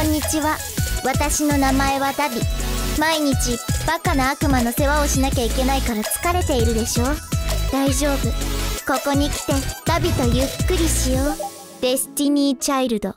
こんにちは。私の名前はダビ。毎日バカな悪魔の世話をしなきゃいけないから疲れているでしょ。大丈夫。ここに来てダビとゆっくりしよう。デスティニー・チャイルド。